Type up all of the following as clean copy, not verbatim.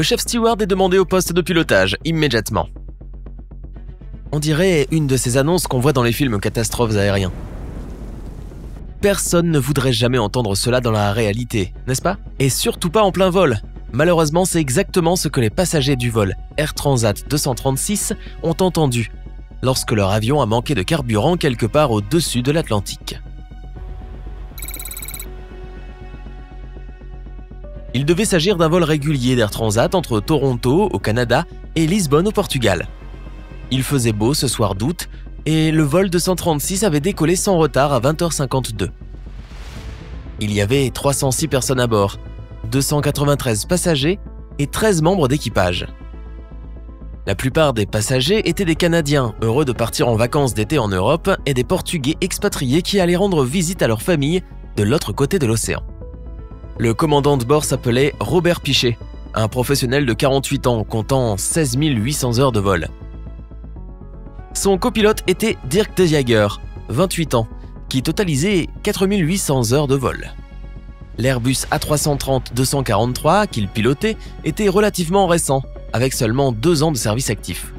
le chef steward est demandé au poste de pilotage immédiatement. On dirait une de ces annonces qu'on voit dans les films catastrophes aériens. Personne ne voudrait jamais entendre cela dans la réalité, n'est-ce pas? Et surtout pas en plein vol. Malheureusement, c'est exactement ce que les passagers du vol Air Transat 236 ont entendu lorsque leur avion a manqué de carburant quelque part au-dessus de l'Atlantique. Il devait s'agir d'un vol régulier d'Air Transat entre Toronto, au Canada, et Lisbonne, au Portugal. Il faisait beau ce soir d'août, et le vol 236 avait décollé sans retard à 20h52. Il y avait 306 personnes à bord, 293 passagers et 13 membres d'équipage. La plupart des passagers étaient des Canadiens, heureux de partir en vacances d'été en Europe, et des Portugais expatriés qui allaient rendre visite à leur famille de l'autre côté de l'océan. Le commandant de bord s'appelait Robert Piché, un professionnel de 48 ans comptant 16 800 heures de vol. Son copilote était Dirk de Jager, 28 ans, qui totalisait 4800 heures de vol. L'Airbus A330-243 qu'il pilotait était relativement récent, avec seulement 2 ans de service actif.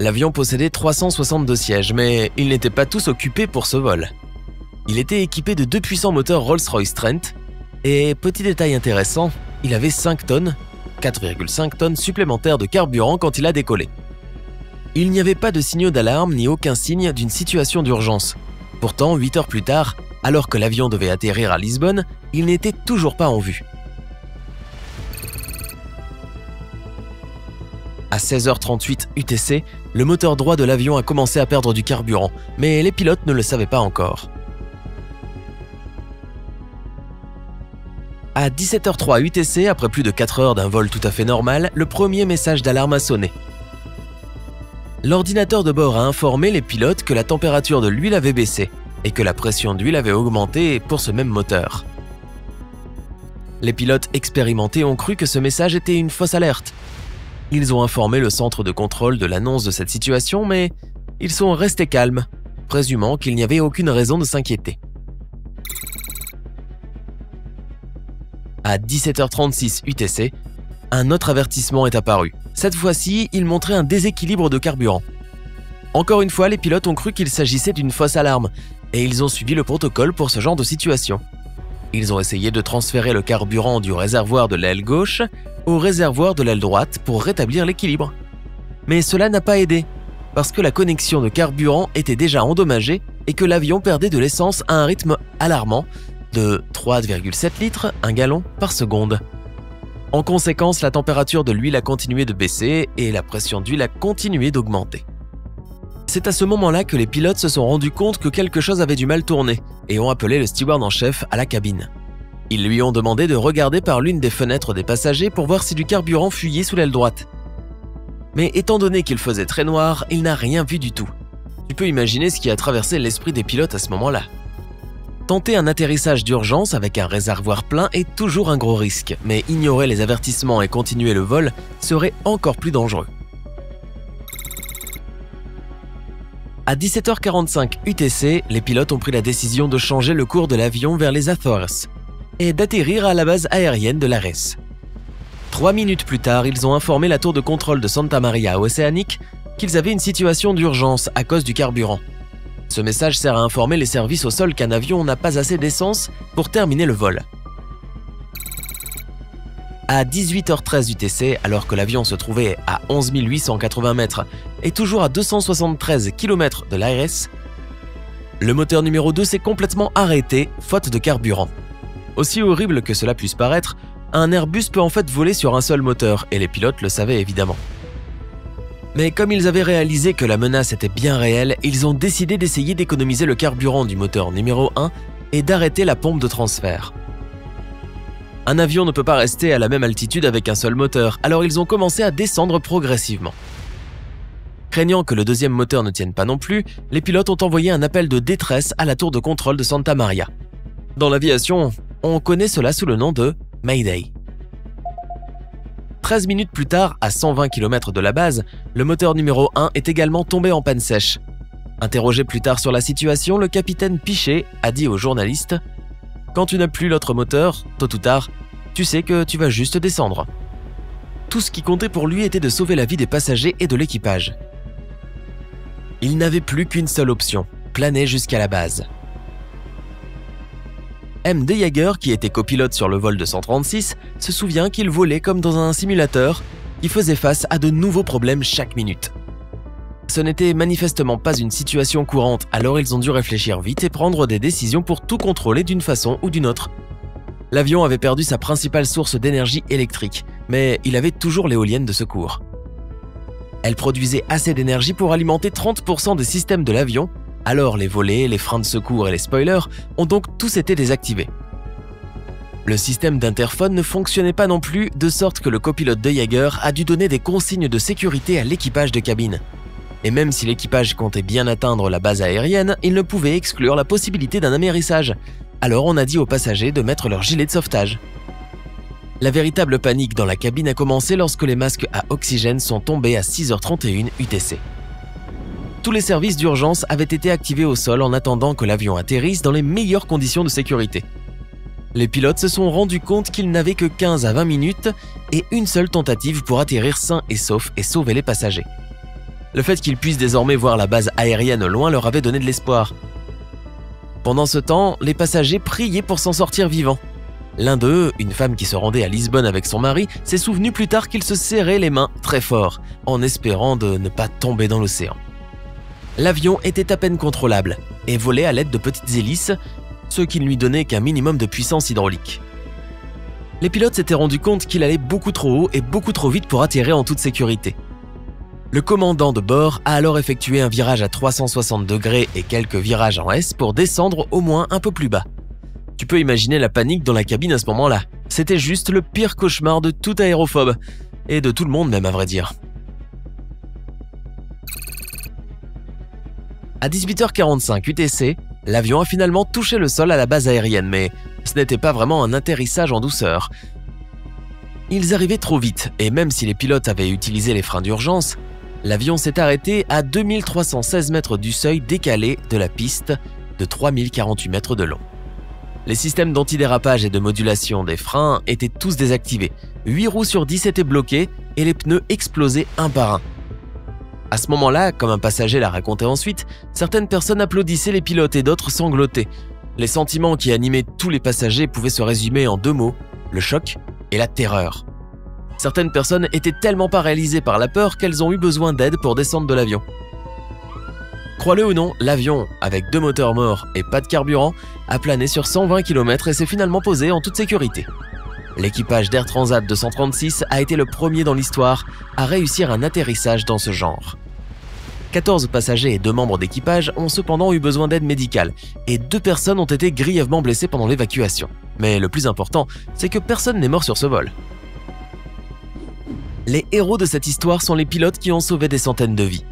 L'avion possédait 362 sièges, mais ils n'étaient pas tous occupés pour ce vol. Il était équipé de 2 puissants moteurs Rolls-Royce Trent, et petit détail intéressant, il avait 5 tonnes, 4,5 tonnes supplémentaires de carburant quand il a décollé. Il n'y avait pas de signaux d'alarme ni aucun signe d'une situation d'urgence. Pourtant, 8 heures plus tard, alors que l'avion devait atterrir à Lisbonne, il n'était toujours pas en vue. À 16h38 UTC, le moteur droit de l'avion a commencé à perdre du carburant, mais les pilotes ne le savaient pas encore. À 17h03 UTC, après plus de 4 heures d'un vol tout à fait normal, le premier message d'alarme a sonné. L'ordinateur de bord a informé les pilotes que la température de l'huile avait baissé et que la pression d'huile avait augmenté pour ce même moteur. Les pilotes expérimentés ont cru que ce message était une fausse alerte. Ils ont informé le centre de contrôle de l'annonce de cette situation, mais ils sont restés calmes, présumant qu'il n'y avait aucune raison de s'inquiéter. À 17h36 UTC, un autre avertissement est apparu. Cette fois-ci, il montrait un déséquilibre de carburant. Encore une fois, les pilotes ont cru qu'il s'agissait d'une fausse alarme et ils ont suivi le protocole pour ce genre de situation. Ils ont essayé de transférer le carburant du réservoir de l'aile gauche au réservoir de l'aile droite pour rétablir l'équilibre. Mais cela n'a pas aidé, parce que la connexion de carburant était déjà endommagée et que l'avion perdait de l'essence à un rythme alarmant de 3,7 litres, 1 gallon par seconde. En conséquence, la température de l'huile a continué de baisser et la pression d'huile a continué d'augmenter. C'est à ce moment-là que les pilotes se sont rendus compte que quelque chose avait du mal tourné et ont appelé le steward en chef à la cabine. Ils lui ont demandé de regarder par l'une des fenêtres des passagers pour voir si du carburant fuyait sous l'aile droite. Mais étant donné qu'il faisait très noir, il n'a rien vu du tout. Tu peux imaginer ce qui a traversé l'esprit des pilotes à ce moment-là. Tenter un atterrissage d'urgence avec un réservoir plein est toujours un gros risque, mais ignorer les avertissements et continuer le vol serait encore plus dangereux. À 17h45 UTC, les pilotes ont pris la décision de changer le cours de l'avion vers les Açores et d'atterrir à la base aérienne de Lajes. 3 minutes plus tard, ils ont informé la tour de contrôle de Santa Maria océanique qu'ils avaient une situation d'urgence à cause du carburant. Ce message sert à informer les services au sol qu'un avion n'a pas assez d'essence pour terminer le vol. À 18h13 UTC, alors que l'avion se trouvait à 11 880 mètres et toujours à 273 km de Lajes, le moteur numéro 2 s'est complètement arrêté, faute de carburant. Aussi horrible que cela puisse paraître, un Airbus peut en fait voler sur un seul moteur, et les pilotes le savaient évidemment. Mais comme ils avaient réalisé que la menace était bien réelle, ils ont décidé d'essayer d'économiser le carburant du moteur numéro 1 et d'arrêter la pompe de transfert. Un avion ne peut pas rester à la même altitude avec un seul moteur, alors ils ont commencé à descendre progressivement. Craignant que le deuxième moteur ne tienne pas non plus, les pilotes ont envoyé un appel de détresse à la tour de contrôle de Santa Maria. Dans l'aviation, on connaît cela sous le nom de Mayday. 13 minutes plus tard, à 120 km de la base, le moteur numéro 1 est également tombé en panne sèche. Interrogé plus tard sur la situation, le capitaine Piché a dit aux journalistes « Quand tu n'as plus l'autre moteur, tôt ou tard, tu sais que tu vas juste descendre. » tout ce qui comptait pour lui était de sauver la vie des passagers et de l'équipage. Il n'avait plus qu'une seule option, planer jusqu'à la base. M. de Jager, qui était copilote sur le vol 236, se souvient qu'il volait comme dans un simulateur qui faisait face à de nouveaux problèmes chaque minute. Ce n'était manifestement pas une situation courante, alors ils ont dû réfléchir vite et prendre des décisions pour tout contrôler d'une façon ou d'une autre. L'avion avait perdu sa principale source d'énergie électrique, mais il avait toujours l'éolienne de secours. Elle produisait assez d'énergie pour alimenter 30% des systèmes de l'avion, alors les volets, les freins de secours et les spoilers ont donc tous été désactivés. Le système d'interphone ne fonctionnait pas non plus, de sorte que le copilote de Jager a dû donner des consignes de sécurité à l'équipage de cabine. Et même si l'équipage comptait bien atteindre la base aérienne, il ne pouvait exclure la possibilité d'un amérissage. Alors on a dit aux passagers de mettre leur gilet de sauvetage. La véritable panique dans la cabine a commencé lorsque les masques à oxygène sont tombés à 6h31 UTC. Tous les services d'urgence avaient été activés au sol en attendant que l'avion atterrisse dans les meilleures conditions de sécurité. Les pilotes se sont rendus compte qu'ils n'avaient que 15 à 20 minutes et une seule tentative pour atterrir sain et sauf et sauver les passagers. Le fait qu'ils puissent désormais voir la base aérienne au loin leur avait donné de l'espoir. Pendant ce temps, les passagers priaient pour s'en sortir vivants. L'un d'eux, une femme qui se rendait à Lisbonne avec son mari, s'est souvenu plus tard qu'ils se serraient les mains très fort, en espérant de ne pas tomber dans l'océan. L'avion était à peine contrôlable et volait à l'aide de petites hélices, ce qui ne lui donnait qu'un minimum de puissance hydraulique. Les pilotes s'étaient rendus compte qu'il allait beaucoup trop haut et beaucoup trop vite pour atterrir en toute sécurité. Le commandant de bord a alors effectué un virage à 360 degrés et quelques virages en S pour descendre au moins un peu plus bas. Tu peux imaginer la panique dans la cabine à ce moment-là. C'était juste le pire cauchemar de tout aérophobe, et de tout le monde même à vrai dire. À 18h45 UTC, l'avion a finalement touché le sol à la base aérienne, mais ce n'était pas vraiment un atterrissage en douceur. Ils arrivaient trop vite, et même si les pilotes avaient utilisé les freins d'urgence, l'avion s'est arrêté à 2316 mètres du seuil décalé de la piste de 3048 mètres de long. Les systèmes d'antidérapage et de modulation des freins étaient tous désactivés. 8 roues sur 10 étaient bloquées et les pneus explosaient un par un. À ce moment-là, comme un passager l'a raconté ensuite, certaines personnes applaudissaient les pilotes et d'autres sanglotaient. Les sentiments qui animaient tous les passagers pouvaient se résumer en deux mots, le choc et la terreur. Certaines personnes étaient tellement paralysées par la peur qu'elles ont eu besoin d'aide pour descendre de l'avion. Crois-le ou non, l'avion, avec 2 moteurs morts et pas de carburant, a plané sur 120 km et s'est finalement posé en toute sécurité. L'équipage d'Air Transat 236 a été le premier dans l'histoire à réussir un atterrissage dans ce genre. 14 passagers et 2 membres d'équipage ont cependant eu besoin d'aide médicale et 2 personnes ont été grièvement blessées pendant l'évacuation. Mais le plus important, c'est que personne n'est mort sur ce vol. Les héros de cette histoire sont les pilotes qui ont sauvé des centaines de vies.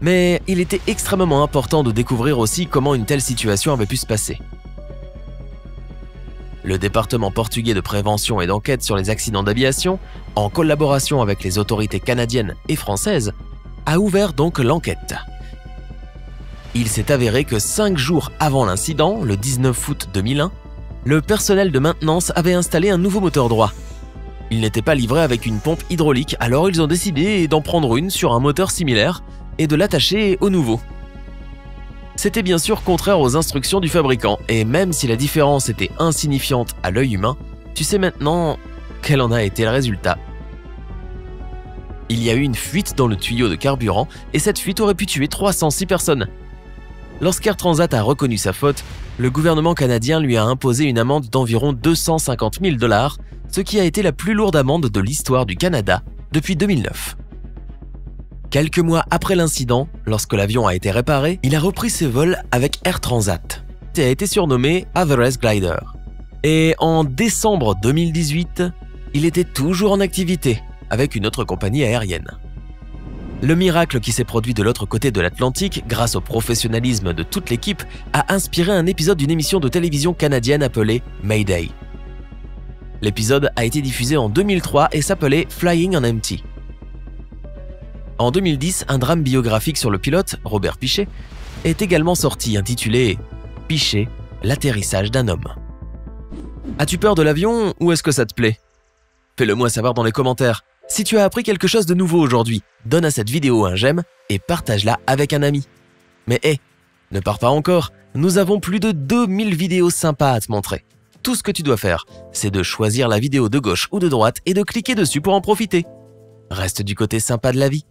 Mais il était extrêmement important de découvrir aussi comment une telle situation avait pu se passer. Le département portugais de prévention et d'enquête sur les accidents d'aviation, en collaboration avec les autorités canadiennes et françaises, a ouvert donc l'enquête. Il s'est avéré que 5 jours avant l'incident, le 19 août 2001, le personnel de maintenance avait installé un nouveau moteur droit. Ils n'étaient pas livrés avec une pompe hydraulique, alors ils ont décidé d'en prendre une sur un moteur similaire et de l'attacher au nouveau. C'était bien sûr contraire aux instructions du fabricant, et même si la différence était insignifiante à l'œil humain, tu sais maintenant quel en a été le résultat. Il y a eu une fuite dans le tuyau de carburant, et cette fuite aurait pu tuer 306 personnes. Lorsqu'Air Transat a reconnu sa faute, le gouvernement canadien lui a imposé une amende d'environ 250 000 $, ce qui a été la plus lourde amende de l'histoire du Canada depuis 2009. Quelques mois après l'incident, lorsque l'avion a été réparé, il a repris ses vols avec Air Transat et a été surnommé Rolls-Royce Glider. Et en décembre 2018, il était toujours en activité avec une autre compagnie aérienne. Le miracle qui s'est produit de l'autre côté de l'Atlantique, grâce au professionnalisme de toute l'équipe, a inspiré un épisode d'une émission de télévision canadienne appelée Mayday. L'épisode a été diffusé en 2003 et s'appelait Flying on Empty. En 2010, un drame biographique sur le pilote, Robert Piché, est également sorti, intitulé « Piché, l'atterrissage d'un homme ». As-tu peur de l'avion ou est-ce que ça te plaît ? Fais-le moi savoir dans les commentaires. Si tu as appris quelque chose de nouveau aujourd'hui, donne à cette vidéo un j'aime et partage-la avec un ami. Mais hé, ne pars pas encore, nous avons plus de 2000 vidéos sympas à te montrer. Tout ce que tu dois faire, c'est de choisir la vidéo de gauche ou de droite et de cliquer dessus pour en profiter. Reste du côté sympa de la vie.